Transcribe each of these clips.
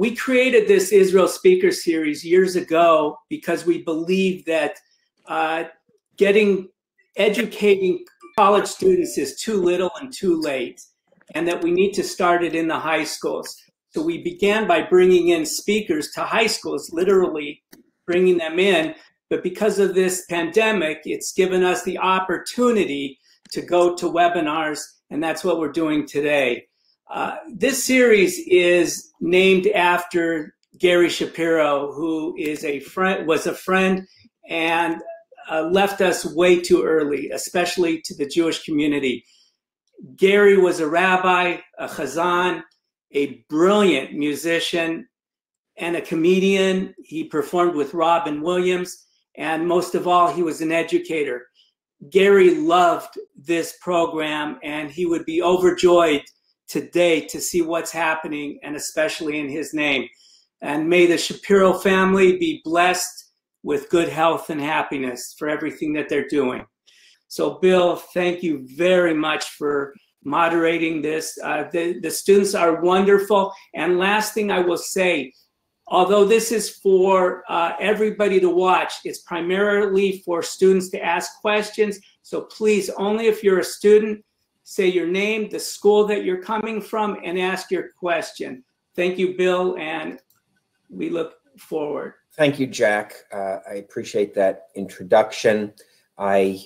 we created this Israel Speaker Series years ago because we believe that educating college students is too little and too late, and that we need to start it in the high schools. So we began by bringing in speakers to high schools, literally bringing them in. But because of this pandemic, it's given us the opportunity to go to webinars, and that's what we're doing today. This series is named after Gary Shapiro, who is a friend, was a friend, and left us way too early, especially to the Jewish community. Gary was a rabbi, a chazan, a brilliant musician, and a comedian. He performed with Robin Williams, and most of all, he was an educator. Gary loved this program, and he would be overjoyed today to see what's happening, and especially in his name. And may the Shapiro family be blessed with good health and happiness for everything that they're doing. So Bill, thank you very much for moderating this. The students are wonderful. And last thing I will say, although this is for everybody to watch, it's primarily for students to ask questions. So please, only if you're a student, say your name, the school that you're coming from, and ask your question. Thank you, Bill, and we look forward. Thank you, Jack. I appreciate that introduction. I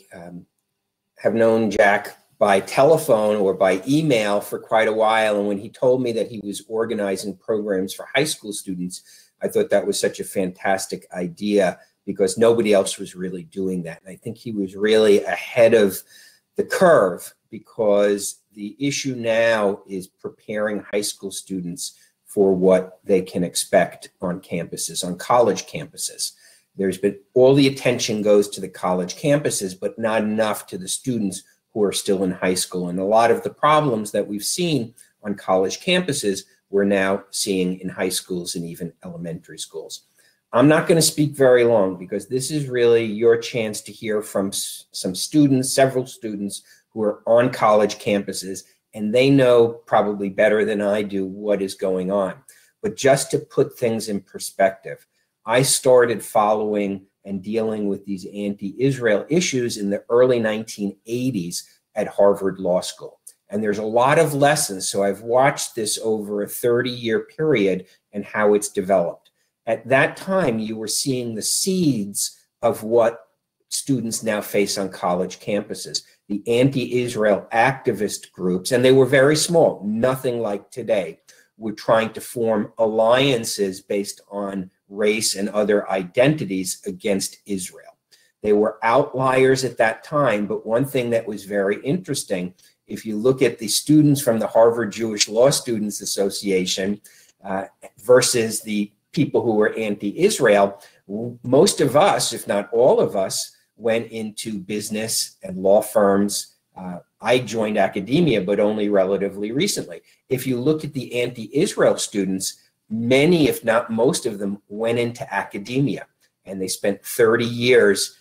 have known Jack by telephone or by email for quite a while. And when he told me that he was organizing programs for high school students, I thought that was such a fantastic idea because nobody else was really doing that. And I think he was really ahead of the curve because the issue now is preparing high school students for what they can expect on campuses, on college campuses. There's been all the attention goes to the college campuses, but not enough to the students who are still in high school. And a lot of the problems that we've seen on college campuses, we're now seeing in high schools and even elementary schools. I'm not going to speak very long because this is really your chance to hear from some students, several students who are on college campuses, and they know probably better than I do what is going on. But just to put things in perspective, I started following and dealing with these anti-Israel issues in the early 1980s at Harvard Law School. And there's a lot of lessons. So I've watched this over a 30-year period and how it's developed. At that time, you were seeing the seeds of what students now face on college campuses, the anti-Israel activist groups, and they were very small, nothing like today. We're trying to form alliances based on race and other identities against Israel. They were outliers at that time, but one thing that was very interesting, if you look at the students from the Harvard Jewish Law Students Association versus the people who were anti-Israel, most of us, if not all of us, went into business and law firms. I joined academia, but only relatively recently. If you look at the anti-Israel students, many, if not most of them, went into academia, and they spent 30 years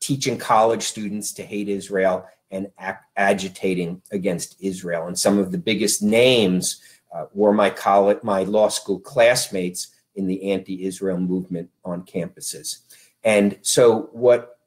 teaching college students to hate Israel and agitating against Israel. And some of the biggest names were my law school classmates in the anti-Israel movement on campuses. And so what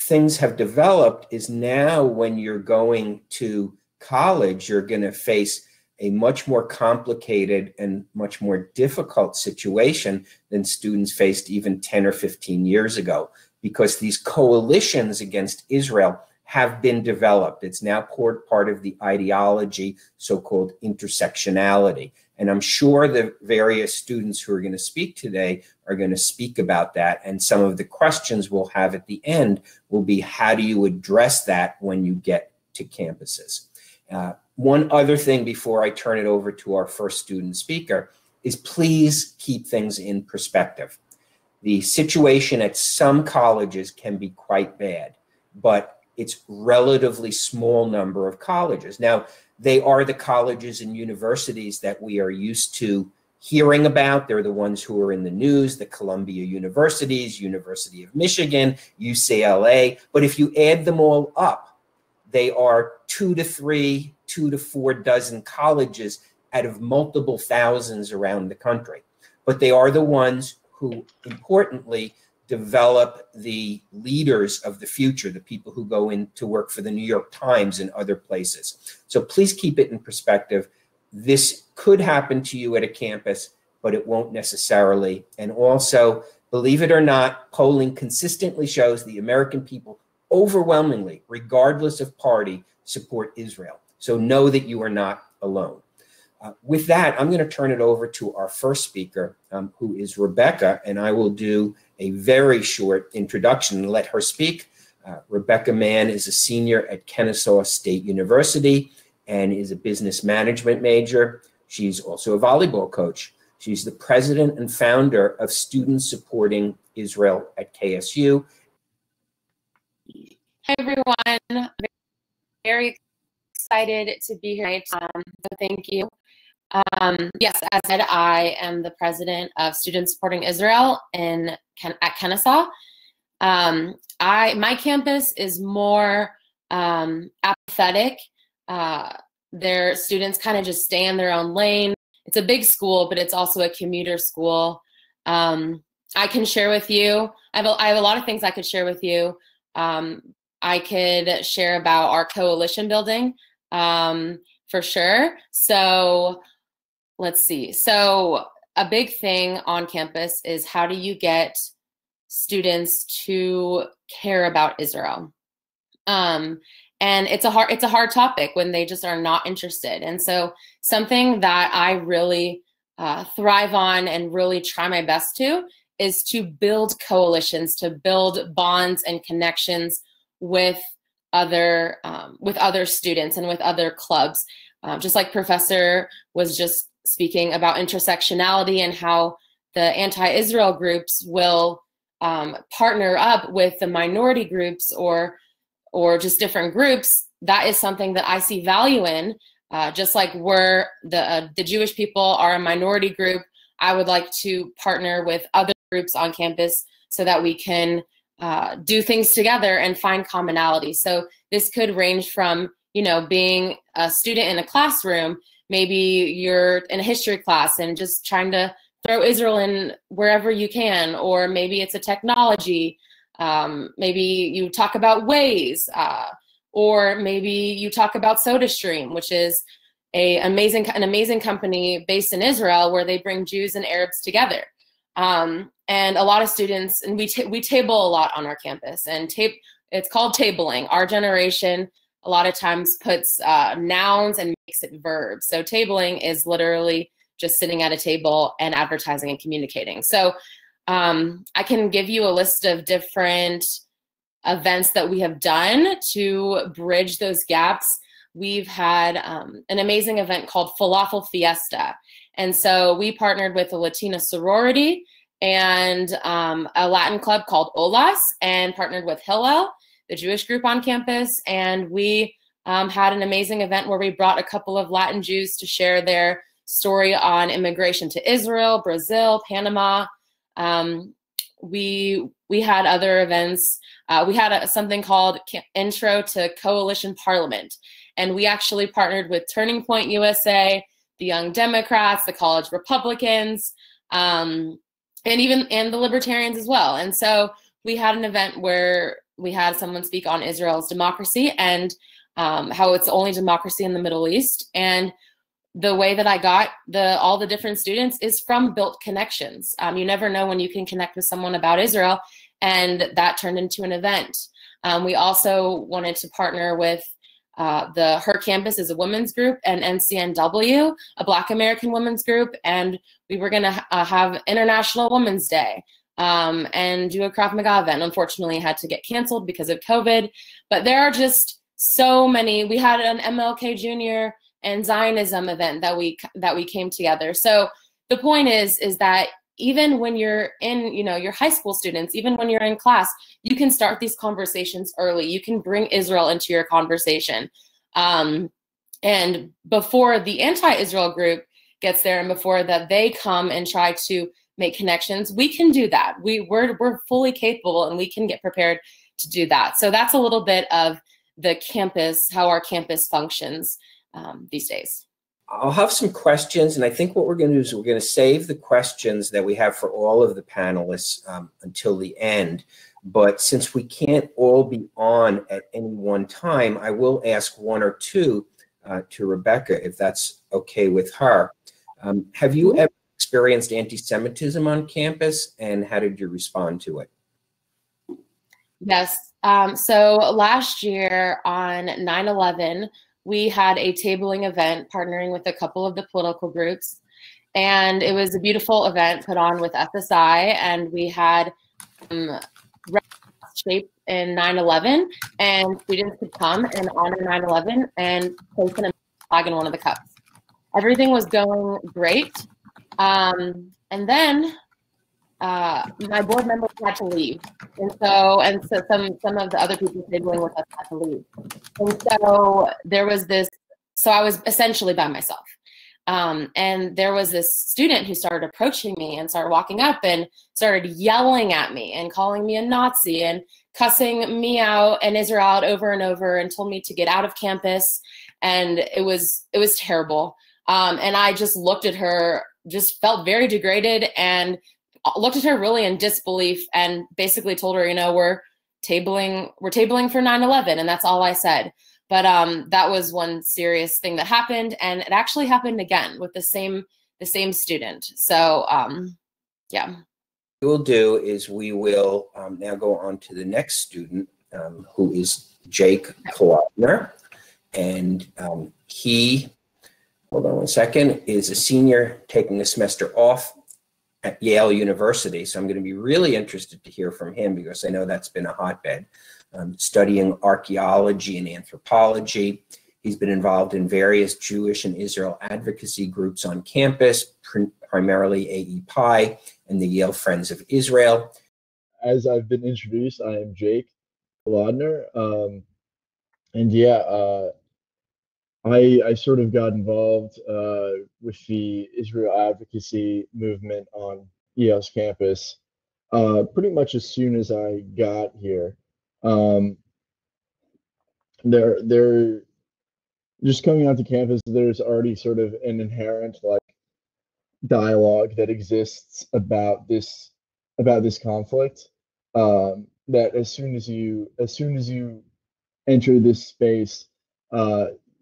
things have developed is now when you're going to college, you're going to face a much more complicated and much more difficult situation than students faced even 10 or 15 years ago, because these coalitions against Israel have been developed. It's now part of the ideology, so-called intersectionality. And I'm sure the various students who are going to speak today are going to speak about that. And some of the questions we'll have at the end will be, how do you address that when you get to campuses? One other thing before I turn it over to our first student speaker is please keep things in perspective. The situation at some colleges can be quite bad, but it's relatively small number of colleges. Now, they are the colleges and universities that we are used to hearing about. They're the ones who are in the news, the Columbia Universities, University of Michigan, UCLA. But if you add them all up, they are 2 to 4 dozen colleges out of multiple thousands around the country. but they are the ones who, importantly, develop the leaders of the future, the people who go in to work for the New York Times and other places. So please keep it in perspective. This could happen to you at a campus, but it won't necessarily. And also, believe it or not, polling consistently shows the American people overwhelmingly, regardless of party, support Israel. So know that you are not alone. With that, I'm going to turn it over to our first speaker, who is Rebecca, and I will do a very short introduction and let her speak. Rebecca Mann is a senior at Kennesaw State University and is a business management major. She's also a volleyball coach. She's the president and founder of Students Supporting Israel at KSU. Hi, everyone. I'm very excited to be here. So thank you. Yes, as I said, I am the president of Students Supporting Israel at Kennesaw. My campus is more apathetic. Their students kind of just stay in their own lane. It's a big school, but it's also a commuter school. I can share with you. I have a lot of things I could share with you. I could share about our coalition building for sure. So let's see. So a big thing on campus is how do you get students to care about Israel? And it's a hard topic when they just are not interested. And so something that I really thrive on and really try my best to is to build coalitions, to build bonds and connections with other students and with other clubs. Just like Professor was just speaking about intersectionality and how the anti-Israel groups will partner up with the minority groups or just different groups, that is something that I see value in. Just like we're the Jewish people are a minority group, I would like to partner with other groups on campus so that we can do things together and find commonality. So this could range from, you know, being a student in a classroom, maybe you're in a history class and just trying to throw Israel in wherever you can, or maybe it's a technology. Maybe you talk about Waze, or maybe you talk about SodaStream, which is an amazing company based in Israel where they bring Jews and Arabs together. And a lot of students, and we table a lot on our campus, and it's called tabling. Our generation a lot of times puts nouns and makes it verbs. So tabling is literally just sitting at a table and advertising and communicating. So I can give you a list of different events that we have done to bridge those gaps. We've had an amazing event called Falafel Fiesta. And so we partnered with a Latina sorority and a Latin club called OLAS, and partnered with Hillel, the Jewish group on campus. And we had an amazing event where we brought a couple of Latin Jews to share their story on immigration to Israel, Brazil, Panama. We had other events. We had something called Intro to Coalition Parliament, and we actually partnered with Turning Point USA, the Young Democrats, the College Republicans, and the Libertarians as well. And so we had an event where we had someone speak on Israel's democracy and how it's the only democracy in the Middle East. And the way that I got all the different students is from built connections. You never know when you can connect with someone about Israel, and that turned into an event. We also wanted to partner with the Her Campus is a women's group, and NCNW, a Black American women's group, and we were going to have International Women's Day and do a Krav Maga event. Unfortunately, it had to get canceled because of COVID, but there are just so many. We had an MLK Jr. and Zionism event that we came together. So the point is that even when you're in, you know, your high school students, even when you're in class, you can start these conversations early. You can bring Israel into your conversation. And before the anti-Israel group gets there and before that they come and try to make connections, we can do that. We're fully capable, and we can get prepared to do that. So that's a little bit of the campus, how our campus functions these days. I'll have some questions, and I think what we're going to do is we're going to save the questions that we have for all of the panelists until the end. But since we can't all be on at any one time, I will ask one or two to Rebecca, if that's okay with her. Have you ever experienced anti-Semitism on campus, and how did you respond to it? Yes. So last year on 9/11, we had a tabling event partnering with a couple of the political groups, and it was a beautiful event put on with FSI, and we had shaped in 9/11, and students could come and honor 9/11 and place an American flag in one of the cups. Everything was going great, and then my board members had to leave, and so some of the other people tabling with us had to leave, and so there was this. So I was essentially by myself, and there was this student who started approaching me and started walking up and started yelling at me and calling me a Nazi and cussing me out and Israel out over and over and told me to get out of campus, and it was terrible. And I just looked at her, just felt very degraded and looked at her really in disbelief and basically told her, you know, we're tabling for 9/11, and that's all I said. But that was one serious thing that happened, and it actually happened again with the same student. So yeah. What we'll do is we will now go on to the next student, who is Jake Colotner, and he, hold on one second, is a senior taking a semester off at Yale University. So I'm going to be really interested to hear from him, because I know that's been a hotbed, studying archaeology and anthropology. He's been involved in various Jewish and Israel advocacy groups on campus, primarily AEPI and the Yale Friends of Israel. As I've been introduced, I am Jake Lautner, and yeah, I sort of got involved with the Israel advocacy movement on Yale's campus pretty much as soon as I got here. There, just coming onto campus, there's already sort of an inherent like dialogue that exists about this conflict. That as soon as you enter this space,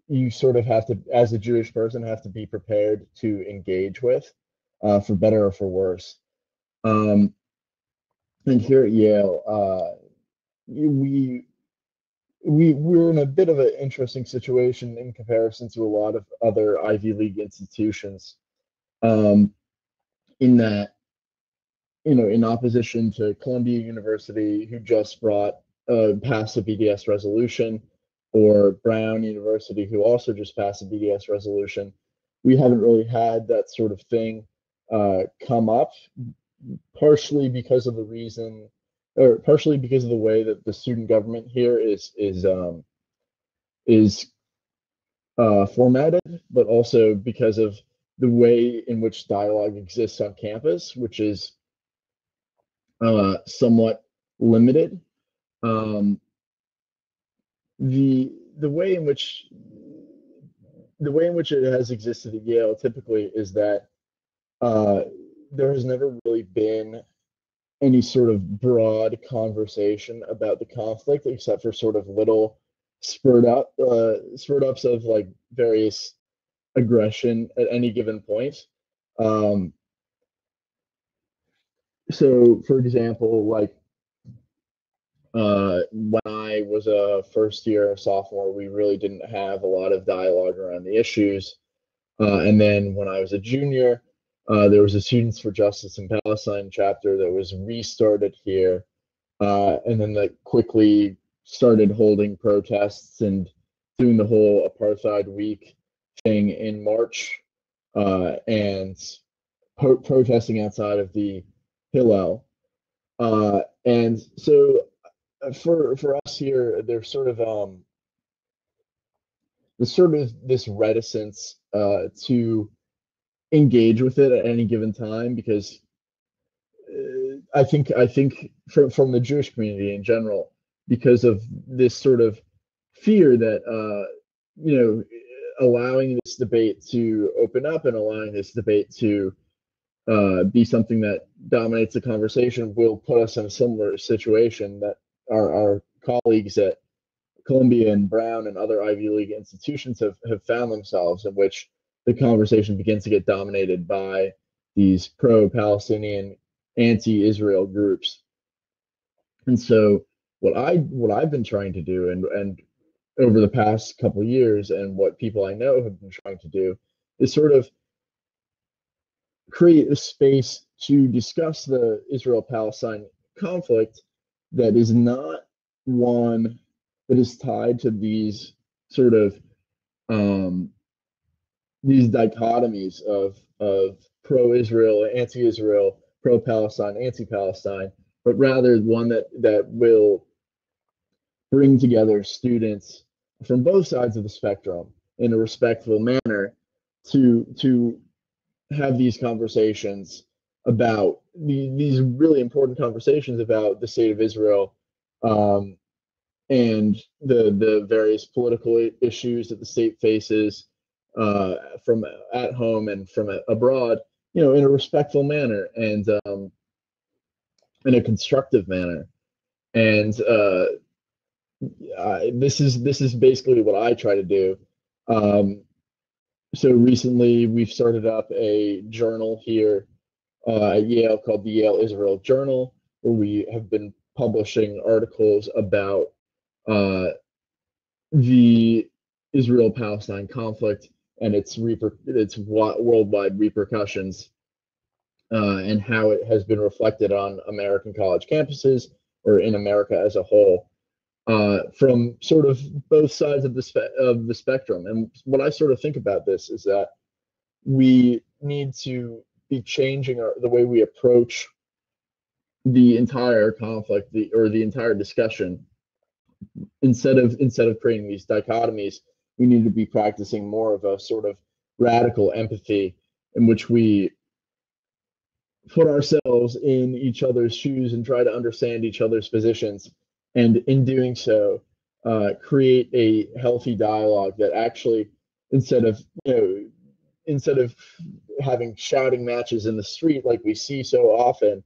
you sort of have to, as a Jewish person, have to be prepared to engage with, for better or for worse. And here at Yale, we're in a bit of an interesting situation in comparison to a lot of other Ivy League institutions, in that, you know, in opposition to Columbia University, who just passed a BDS resolution, or Brown University, who also just passed a BDS resolution, we haven't really had that sort of thing come up, partially because of the reason, or partially because of the way that the student government here is formatted, but also because of the way in which dialogue exists on campus, which is somewhat limited. The way in which it has existed at Yale typically is that there has never really been any sort of broad conversation about the conflict, except for sort of little spurt ups of like various aggression at any given point. So, for example, like, when I was a first year sophomore, we really didn't have a lot of dialogue around the issues. And then when I was a junior, there was a Students for Justice in Palestine chapter that was restarted here, and then that quickly started holding protests and doing the whole Apartheid Week thing in March, and protesting outside of the Hillel. And so for us here, there's sort of this reticence to engage with it at any given time, because I think from the Jewish community in general, because of this sort of fear that allowing this debate to open up and allowing this debate to be something that dominates the conversation will put us in a similar situation that our colleagues at Columbia and Brown and other Ivy League institutions have found themselves, in which the conversation begins to get dominated by these pro-Palestinian, anti-Israel groups. And so what I've been trying to do and over the past couple of years, and what people I know have been trying to do, is sort of create a space to discuss the Israel-Palestine conflict that is not one that is tied to these sort of these dichotomies of pro-Israel, anti-Israel, pro-Palestine, anti-Palestine, but rather one that will bring together students from both sides of the spectrum in a respectful manner to have these conversations about these really important conversations about the state of Israel and the various political issues that the state faces from at home and from abroad, you know, in a respectful manner and in a constructive manner. And this is basically what I try to do. So recently we've started up a journal here at Yale called the Yale Israel Journal, where we have been publishing articles about the Israel-Palestine conflict and its worldwide repercussions, and how it has been reflected on American college campuses or in America as a whole, from sort of both sides of the spectrum. And what I sort of think about this is that we need to be changing the way we approach the entire conflict, the entire discussion. Instead of creating these dichotomies, we need to be practicing more of a sort of radical empathy, in which we put ourselves in each other's shoes and try to understand each other's positions, and in doing so create a healthy dialogue that actually, instead of having shouting matches in the street like we see so often,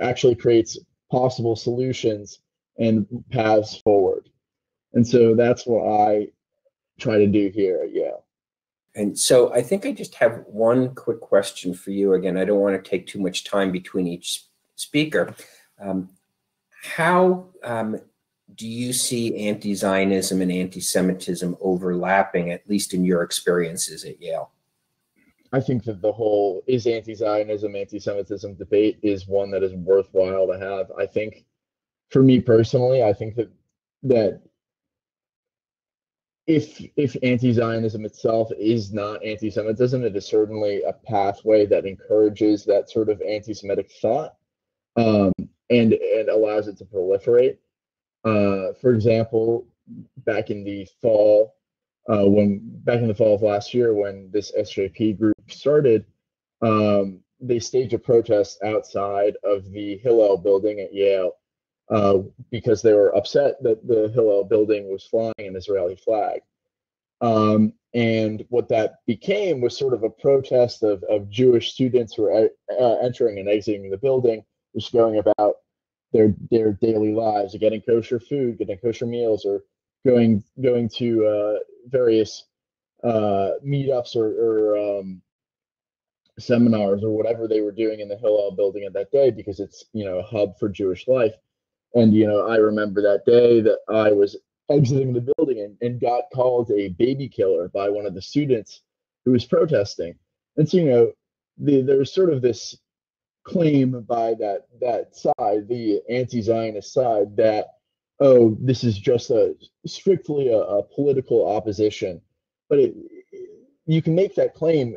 actually creates possible solutions and paths forward. And so that's what I try to do here at Yale. And so I think I just have one quick question for you. Again, I don't want to take too much time between each speaker. How do you see anti-Zionism and anti-Semitism overlapping, at least in your experiences at Yale? I think that the whole is anti-Zionism, anti-Semitism debate is one that is worthwhile to have. I think, for me personally, I think that if anti-Zionism itself is not anti-Semitism, it is certainly a pathway that encourages that sort of anti-Semitic thought and allows it to proliferate. For example, back in the fall of last year, when this SJP group started, they staged a protest outside of the Hillel building at Yale, because they were upset that the Hillel building was flying an Israeli flag. And what that became was sort of a protest of Jewish students who were entering and exiting the building, just going about their daily lives, getting kosher food, getting kosher meals, or going to various meetups or seminars or whatever they were doing in the Hillel building at that day, because it's, you know, a hub for Jewish life. And, you know, I remember that day that I was exiting the building and got called a baby killer by one of the students who was protesting. And so, you know, there was sort of this claim by that side, the anti-Zionist side, that, oh, this is just strictly a political opposition. But you can make that claim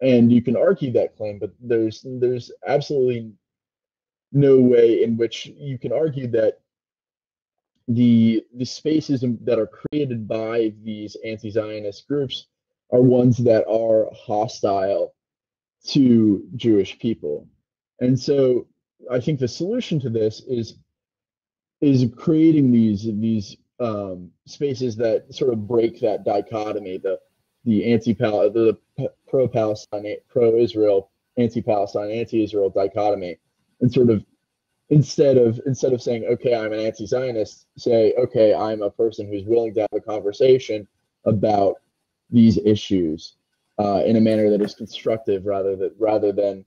and you can argue that claim, but there's absolutely no way in which you can argue that the spaces that are created by these anti-Zionist groups are ones that are hostile to Jewish people. And so I think the solution to this is creating these spaces that sort of break that dichotomy, the the pro-Palestine, pro-Israel, anti-Palestine, anti-Israel dichotomy, and sort of instead of saying, okay, I'm an anti-Zionist, say, okay, I'm a person who's willing to have a conversation about these issues in a manner that is constructive, rather than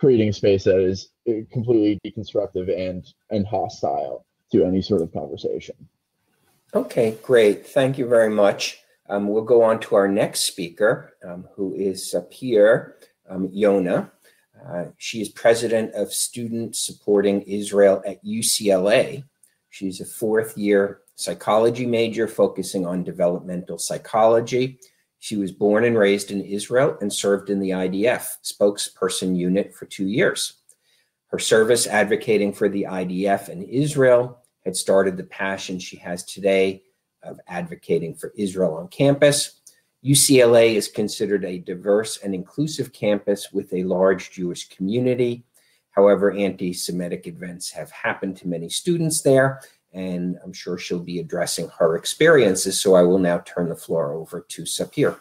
creating a space that is completely deconstructive and hostile to any sort of conversation. Okay, great. Thank you very much. We'll go on to our next speaker, who is up here, Yona. She is president of Students Supporting Israel at UCLA. She's a fourth-year psychology major focusing on developmental psychology. She was born and raised in Israel and served in the IDF Spokesperson Unit for 2 years. Her service advocating for the IDF in Israel had started the passion she has today of advocating for Israel on campus. UCLA is considered a diverse and inclusive campus with a large Jewish community. However, anti-Semitic events have happened to many students there, and I'm sure she'll be addressing her experiences. So I will now turn the floor over to Sapir.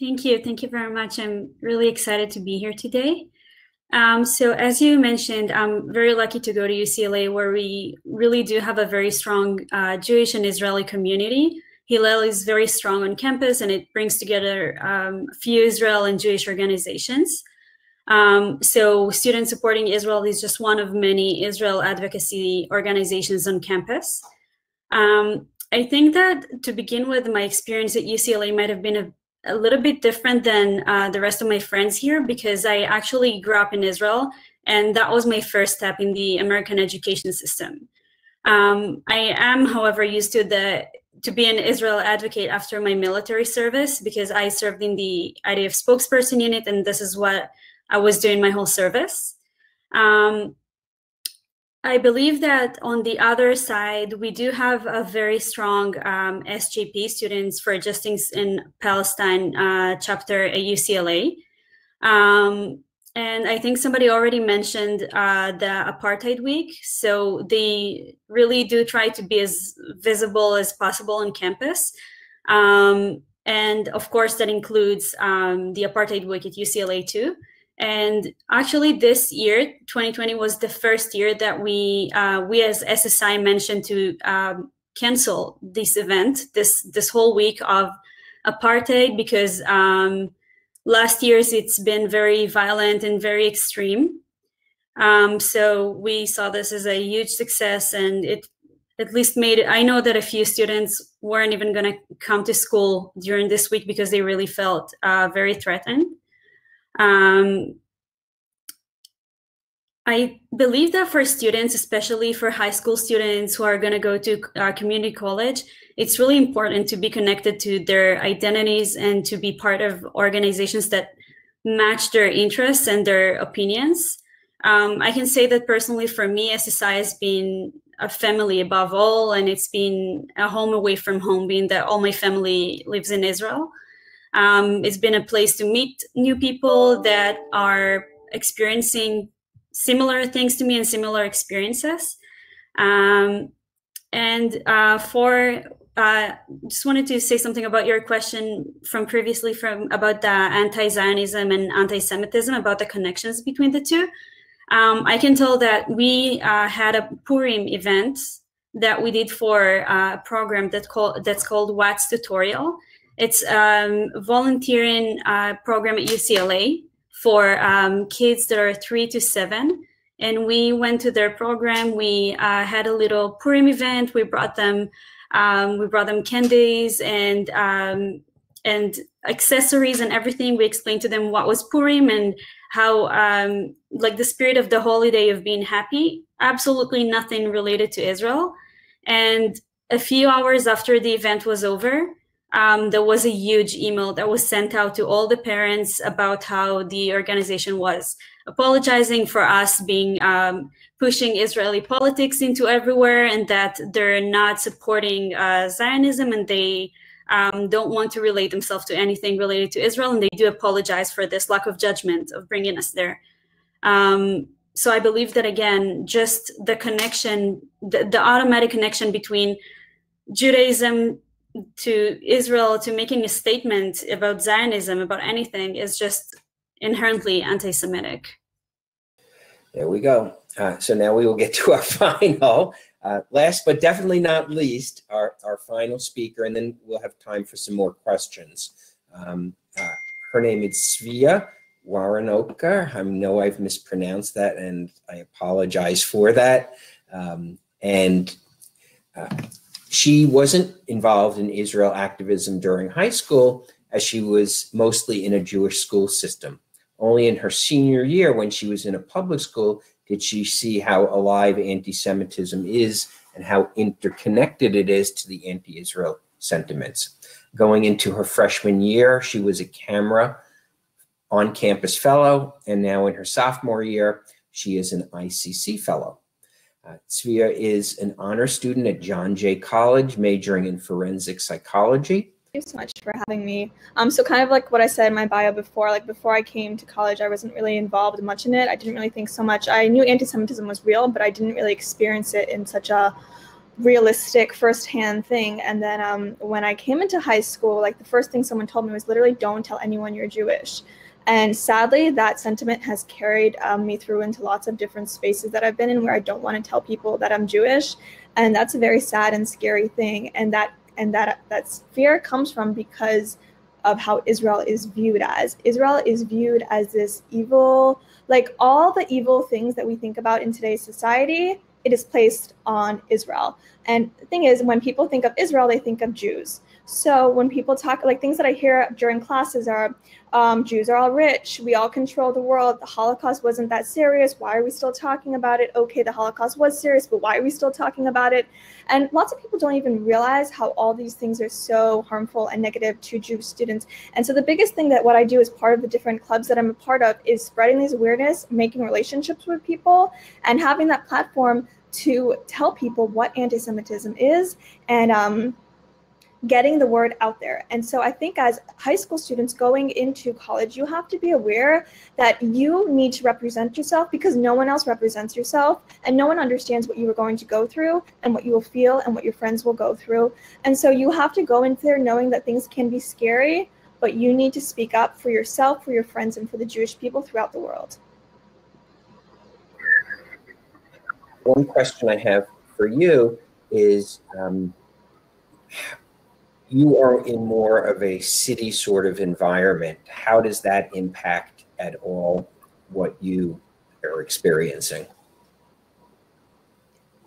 Thank you. Thank you very much. I'm really excited to be here today. So as you mentioned, I'm very lucky to go to UCLA, where we really do have a very strong Jewish and Israeli community. Hillel is very strong on campus, and it brings together a few Israel and Jewish organizations. So Students Supporting Israel is just one of many Israel advocacy organizations on campus. I think that to begin with, my experience at UCLA might have been a little bit different than the rest of my friends here, because I actually grew up in Israel, and that was my first step in the American education system. I am, however, used to be an Israel advocate after my military service, because I served in the IDF Spokesperson Unit, and this is what I was doing my whole service. I believe that on the other side, we do have a very strong SJP, Students for Justice in Palestine chapter at UCLA. And I think somebody already mentioned the Apartheid Week. So they really do try to be as visible as possible on campus. And of course, that includes the Apartheid Week at UCLA too. And actually this year, 2020, was the first year that we as SSI mentioned to cancel this event, this whole week of apartheid, because last year's it's been very violent and very extreme. So we saw this as a huge success, and it at least made it, I know that a few students weren't even gonna come to school during this week because they really felt very threatened. I believe that for students, especially for high school students who are going to go to community college, it's really important to be connected to their identities and to be part of organizations that match their interests and their opinions. I can say that personally for me, SSI has been a family above all, and it's been a home away from home, being that all my family lives in Israel. It's been a place to meet new people that are experiencing similar things to me and similar experiences. Just wanted to say something about your question from previously about the anti-Zionism and anti-Semitism, about the connections between the two. I can tell that we had a Purim event that we did for a program that's called What's Tutorial. It's a volunteering program at UCLA for kids that are 3 to 7. And we went to their program. We had a little Purim event. We brought them candies and accessories and everything. We explained to them what was Purim and how like the spirit of the holiday of being happy, absolutely nothing related to Israel. And a few hours after the event was over, there was a huge email that was sent out to all the parents about how the organization was apologizing for us being pushing Israeli politics into everywhere, and that they're not supporting Zionism, and they don't want to relate themselves to anything related to Israel, and they do apologize for this lack of judgment of bringing us there. So I believe that, again, just the connection, the automatic connection between Judaism to Israel, to making a statement about Zionism, about anything, is just inherently anti-Semitic. There we go. So now we will get to our final, last but definitely not least, our final speaker, and then we'll have time for some more questions. Her name is Svia Waranoka. I know I've mispronounced that, and I apologize for that. She wasn't involved in Israel activism during high school, as she was mostly in a Jewish school system. Only in her senior year, when she was in a public school, did she see how alive anti-Semitism is and how interconnected it is to the anti-Israel sentiments. Going into her freshman year, she was a camera on-campus fellow, and now in her sophomore year, she is an ICC fellow. Svia is an honor student at John Jay College, majoring in forensic psychology. Thank you so much for having me. So kind of like what I said in my bio before, like before I came to college, I wasn't really involved much in it. I didn't really think so much. I knew anti-Semitism was real, but I didn't really experience it in such a realistic firsthand thing. And then when I came into high school, like the first thing someone told me was literally, don't tell anyone you're Jewish. And sadly, that sentiment has carried me through into lots of different spaces that I've been in where I don't want to tell people that I'm Jewish. And that's a very sad and scary thing. And that fear comes from because of how Israel is viewed as. Israel is viewed as this evil, like all the evil things that we think about in today's society, it is placed on Israel. And the thing is, when people think of Israel, they think of Jews. So when people talk, like things that I hear during classes are, Jews are all rich, we all control the world, the Holocaust wasn't that serious, why are we still talking about it? Okay, the Holocaust was serious, but why are we still talking about it? And lots of people don't even realize how all these things are so harmful and negative to Jewish students. And so the biggest thing that what I do as part of the different clubs that I'm a part of is spreading this awareness, making relationships with people, and having that platform to tell people what anti-Semitism is, and getting the word out there. And so I think as high school students going into college, you have to be aware that you need to represent yourself, because no one else represents yourself, and no one understands what you are going to go through and what you will feel and what your friends will go through. And so you have to go into there knowing that things can be scary, but you need to speak up for yourself, for your friends, and for the Jewish people throughout the world. One question I have for you is, you are in more of a city sort of environment. How does that impact at all what you are experiencing?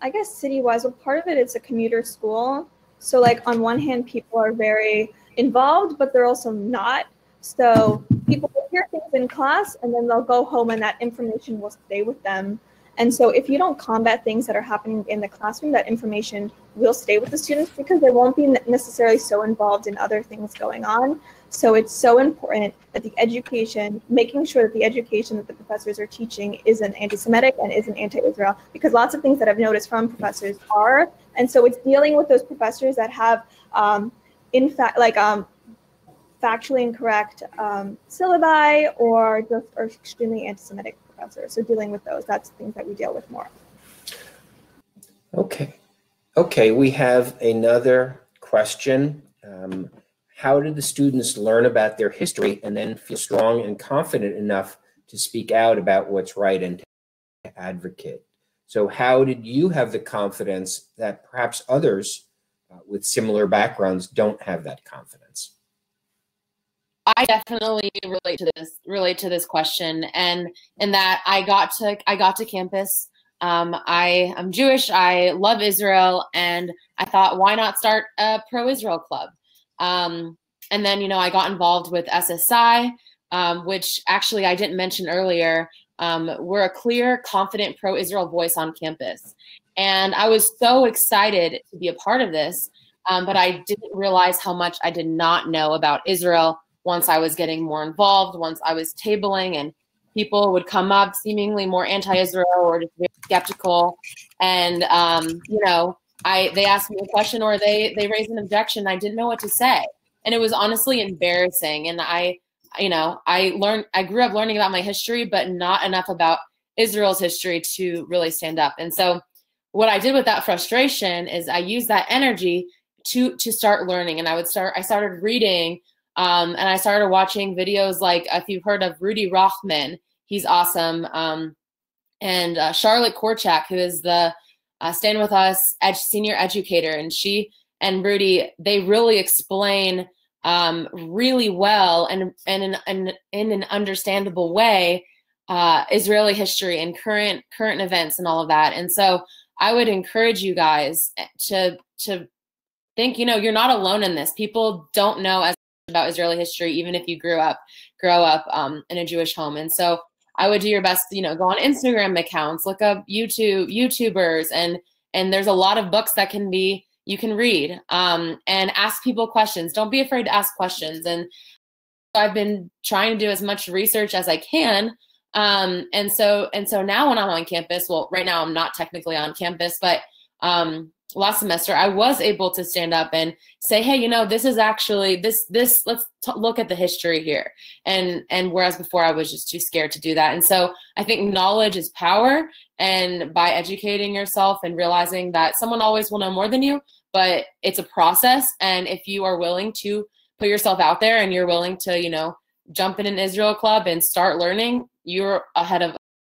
I guess city-wise, well, part of it is a commuter school. So like on one hand, people are very involved, but they're also not. So people will hear things in class and then they'll go home and that information will stay with them. And so if you don't combat things that are happening in the classroom, that information will stay with the students because they won't be necessarily so involved in other things going on. So it's so important that the education, making sure that the education that the professors are teaching isn't anti-Semitic and isn't anti-Israel, because lots of things that I've noticed from professors are. And so it's dealing with those professors that have, in fact, like factually incorrect syllabi or just are extremely anti-Semitic. So dealing with those, that's things that we deal with more. Okay. Okay, we have another question. How did the students learn about their history and then feel strong and confident enough to speak out about what's right and to advocate? So how did you have the confidence that perhaps others with similar backgrounds don't have that confidence? I definitely relate to this question, and in that I got to campus. I am Jewish. I love Israel, and I thought, why not start a pro-Israel club? And then, you know, I got involved with SSI, which actually I didn't mention earlier. We're a clear, confident pro-Israel voice on campus, and I was so excited to be a part of this, but I didn't realize how much I did not know about Israel. Once I was getting more involved, once I was tabling and people would come up seemingly more anti-Israel or just very skeptical. And, you know, they asked me a question or they raised an objection. I didn't know what to say. And it was honestly embarrassing. And I grew up learning about my history, but not enough about Israel's history to really stand up. And so what I did with that frustration is I used that energy to start learning. And I started reading, and I started watching videos like, if you've heard of Rudy Rochman, he's awesome. And Charlotte Korchak, who is the Stand With Us senior educator, and she and Rudy, they really explain really well and in an understandable way Israeli history and current events and all of that. And so I would encourage you guys to think, you know, you're not alone in this. People don't know as much about Israeli history, even if you grow up in a Jewish home. And so I would do your best, you know, go on Instagram accounts, look up YouTubers, and there's a lot of books that you can read, and ask people questions. Don't be afraid to ask questions. And I've been trying to do as much research as I can. And so now when I'm on campus, well, right now I'm not technically on campus, but last semester I was able to stand up and say, hey, you know, this is actually this, let's look at the history here. And whereas before I was just too scared to do that. And so I think knowledge is power, and by educating yourself and realizing that someone always will know more than you, but it's a process. And if you are willing to put yourself out there and you're willing to, you know, jump in an Israel club and start learning, you're ahead of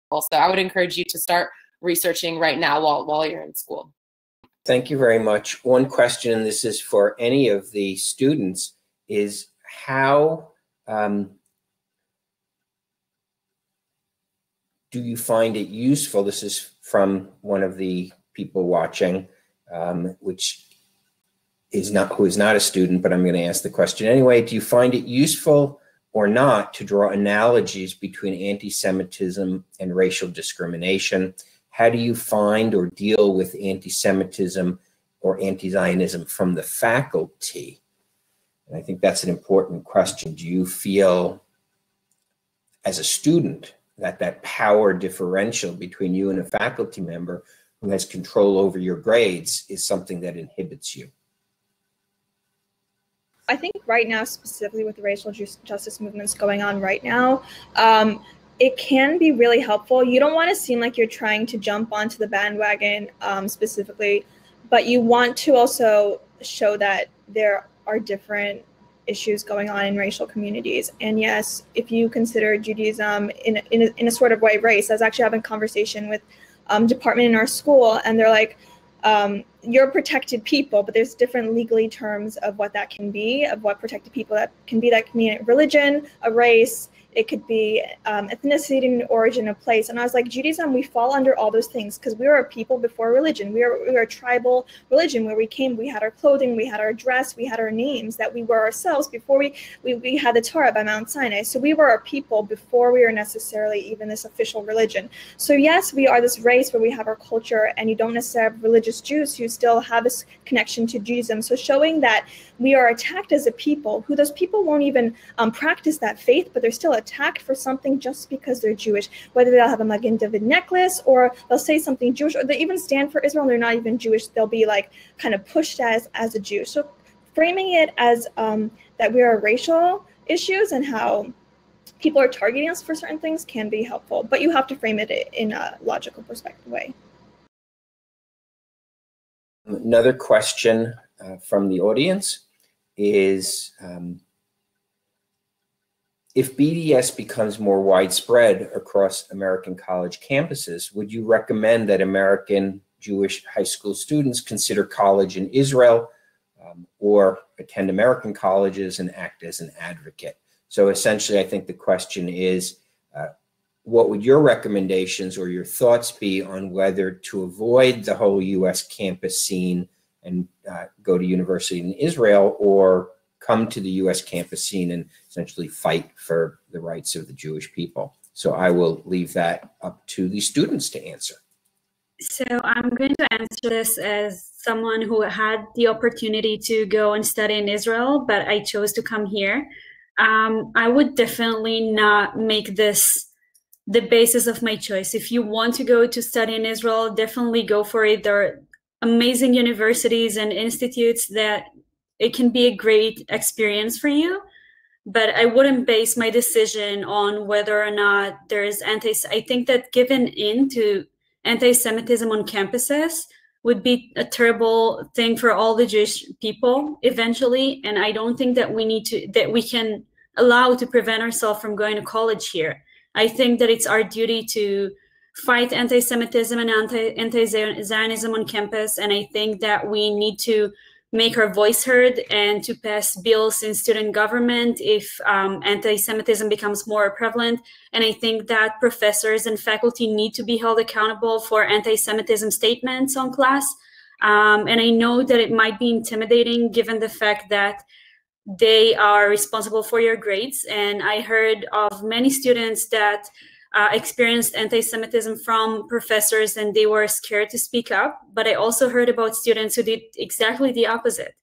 people. So I would encourage you to start researching right now while you're in school. Thank you very much. One question, and this is for any of the students, is how do you find it useful? This is from one of the people watching, who is not a student, but I'm going to ask the question anyway. Do you find it useful or not to draw analogies between anti-Semitism and racial discrimination? How do you find or deal with anti-Semitism or anti-Zionism from the faculty? And I think that's an important question. Do you feel, as a student, that power differential between you and a faculty member who has control over your grades is something that inhibits you? I think right now, specifically with the racial justice movements going on right now, it can be really helpful. You don't want to seem like you're trying to jump onto the bandwagon specifically, but you want to also show that there are different issues going on in racial communities. And yes, if you consider Judaism in a sort of way race, I was actually having a conversation with a department in our school, and they're like, you're protected people, but there's different legally terms of what that can be, of what protected people that can be. That can mean a religion, a race, it could be ethnicity and origin of place. And I was like, Judaism, we fall under all those things because we were a people before religion. We were a tribal religion where we came, we had our clothing, we had our dress, we had our names that we were ourselves before we had the Torah by Mount Sinai. So we were a people before we were necessarily even this official religion. So yes, we are this race where we have our culture, and you don't necessarily have religious Jews who still have this connection to Judaism. So showing that we are attacked as a people, who those people won't even practice that faith, but they're still attacked for something just because they're Jewish, whether they'll have a Magen David necklace or they'll say something Jewish, or they even stand for Israel and they're not even Jewish. They'll be like kind of pushed as a Jew. So framing it as that we are racial issues and how people are targeting us for certain things can be helpful, but you have to frame it in a logical perspective way. Another question from the audience is, if BDS becomes more widespread across American college campuses, would you recommend that American Jewish high school students consider college in Israel or attend American colleges and act as an advocate? So essentially, I think the question is, what would your recommendations or your thoughts be on whether to avoid the whole U.S. campus scene and go to university in Israel, or come to the U.S. campus scene and essentially fight for the rights of the Jewish people? So I will leave that up to the students to answer. So I'm going to answer this as someone who had the opportunity to go and study in Israel, but I chose to come here. I would definitely not make this the basis of my choice. If you want to go to study in Israel, definitely go for it. There are amazing universities and institutes that it can be a great experience for you, but I wouldn't base my decision on whether or not there is I think that giving in to anti-Semitism on campuses would be a terrible thing for all the Jewish people eventually. And I don't think that we can allow to prevent ourselves from going to college here. I think that it's our duty to fight anti-Semitism and anti-Zionism on campus. And I think that we need to make our voice heard and to pass bills in student government if anti-Semitism becomes more prevalent. And I think that professors and faculty need to be held accountable for anti-Semitism statements on class. And I know that it might be intimidating given the fact that they are responsible for your grades. And I heard of many students that experienced anti-Semitism from professors and they were scared to speak up. But I also heard about students who did exactly the opposite.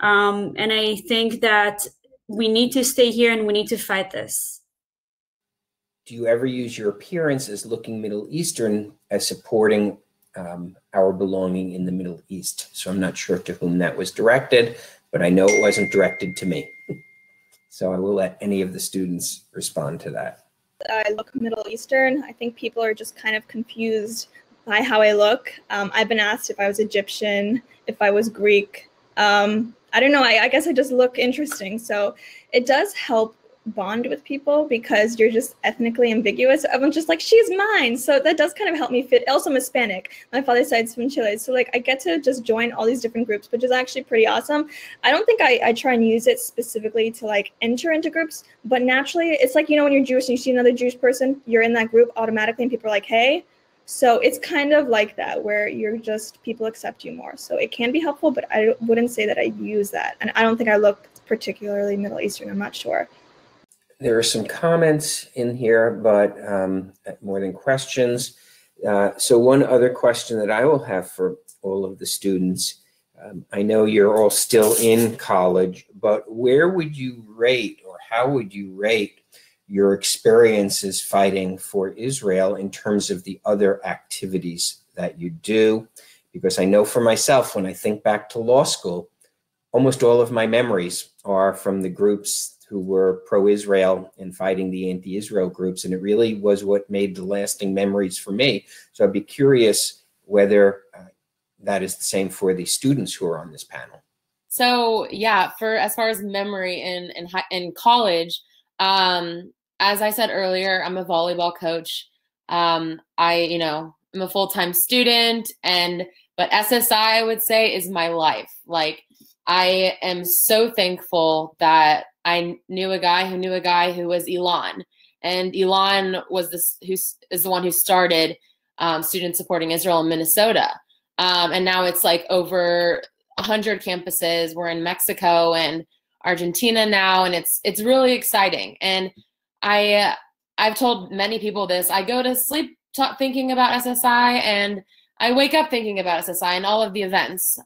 And I think that we need to stay here and we need to fight this. Do you ever use your appearance as looking Middle Eastern as supporting our belonging in the Middle East? So I'm not sure to whom that was directed, but I know it wasn't directed to me. So I will let any of the students respond to that. I look Middle Eastern. I think people are just kind of confused by how I look. I've been asked if I was Egyptian, if I was Greek. I don't know, I guess I just look interesting. So it does help bond with people because you're just ethnically ambiguous. Everyone's just like, she's mine. So that does kind of help me fit. Also, I'm Hispanic. My father's side's from Chile. So like I get to just join all these different groups, which is actually pretty awesome. I don't think I try and use it specifically to like enter into groups, but naturally it's like, you know, when you're Jewish and you see another Jewish person, you're in that group automatically and people are like, hey. So it's kind of like that where you're just, people accept you more. So it can be helpful, but I wouldn't say that I use that. And I don't think I look particularly Middle Eastern, I'm not sure. There are some comments in here, but more than questions. So one other question that I will have for all of the students, I know you're all still in college, but where would you rate or how would you rate your experiences fighting for Israel in terms of the other activities that you do? Because I know for myself, when I think back to law school, almost all of my memories are from the groups who were pro-Israel and fighting the anti-Israel groups. And it really was what made the lasting memories for me. So I'd be curious whether that is the same for the students who are on this panel. So yeah, for as far as memory in college, as I said earlier, I'm a volleyball coach. I'm a full-time student, but SSI I would say is my life. Like, I am so thankful that I knew a guy who was Elon, and Elon was is the one who started Students Supporting Israel in Minnesota, and now it's like over 100 campuses. We're in Mexico and Argentina now, and it's really exciting. And I've told many people this. I go to sleep thinking about SSI, and I wake up thinking about SSI and all of the events.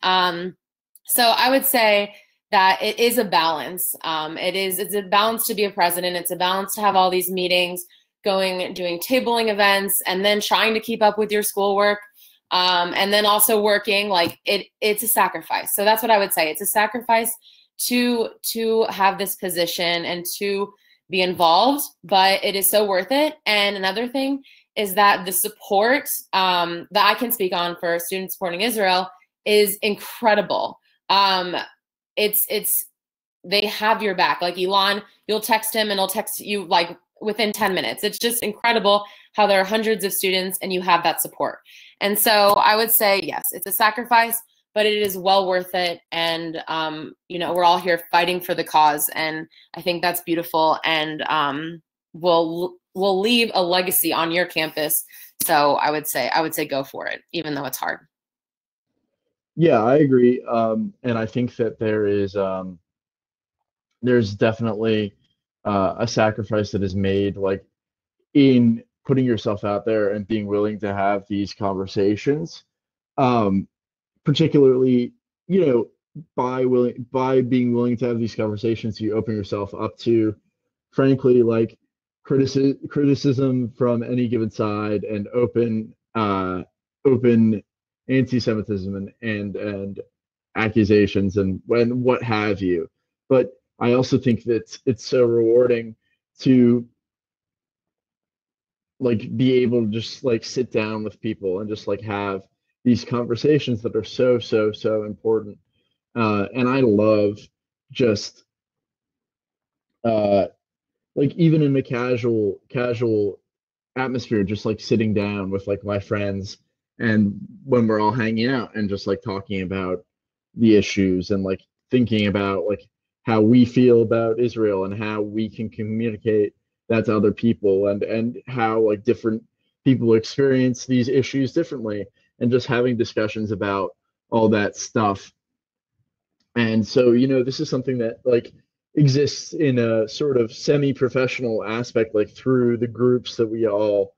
So I would say that it is a balance. It's a balance to be a president. It's a balance to have all these meetings, doing tabling events, and then trying to keep up with your schoolwork, and then also working. Like it's a sacrifice. So that's what I would say. It's a sacrifice to have this position and to be involved, but it is so worth it. And another thing is that the support that I can speak on for Students Supporting Israel is incredible. They have your back. Like Elon, you'll text him and he'll text you like within 10 minutes. It's just incredible how there are hundreds of students and you have that support. And so I would say, yes, it's a sacrifice, but it is well worth it. And, we're all here fighting for the cause. And I think that's beautiful. And we'll leave a legacy on your campus. So I would say go for it, even though it's hard. Yeah, I agree. And I think that there's definitely a sacrifice that is made, like in putting yourself out there and being willing to have these conversations, particularly, by being willing to have these conversations, you open yourself up to, frankly, like criticism from any given side and open anti-Semitism and accusations and what have you. But I also think that it's so rewarding to like be able to just like sit down with people and just like have these conversations that are so, so, so important. And I love just like even in the casual atmosphere, just like sitting down with like my friends and when we're all hanging out and just like talking about the issues and like thinking about like how we feel about Israel and how we can communicate that to other people and how like different people experience these issues differently and just having discussions about all that stuff. And so, you know, this is something that like exists in a sort of semi-professional aspect, like through the groups that we all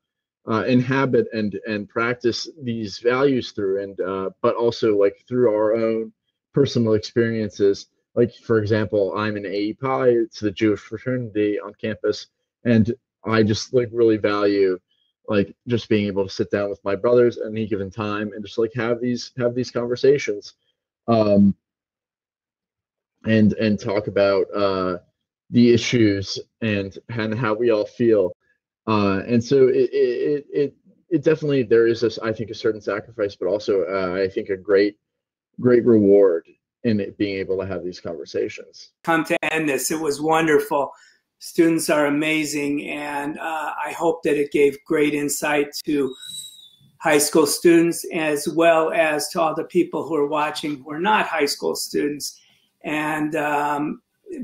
inhabit and practice these values through, and but also like through our own personal experiences. Like, for example, I'm an AEPI, it's the Jewish fraternity on campus, and I just like really value like just being able to sit down with my brothers at any given time and just like have these conversations, and talk about the issues and how we all feel. And so it definitely, there is this, I think, a certain sacrifice, but also I think a great reward in it, being able to have these conversations. Come to end this, it was wonderful. Students are amazing, and I hope that it gave great insight to high school students as well as to all the people who are watching who are not high school students. And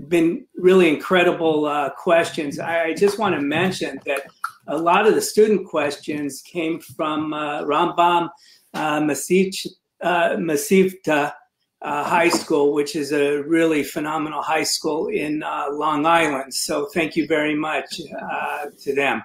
been really incredible questions. I just want to mention that a lot of the student questions came from Rambam Masivta High School, which is a really phenomenal high school in Long Island. So thank you very much to them.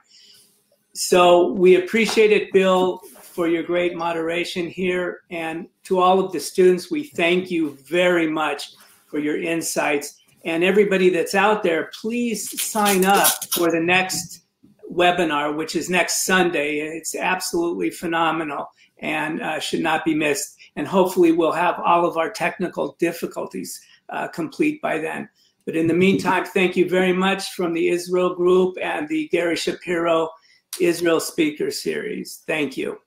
So we appreciate it, Bill, for your great moderation here. And to all of the students, we thank you very much for your insights. And everybody that's out there, please sign up for the next webinar, which is next Sunday. It's absolutely phenomenal and should not be missed. And hopefully we'll have all of our technical difficulties complete by then. But in the meantime, thank you very much from the Israel Group and the Gary Shapiro Israel Speaker Series. Thank you.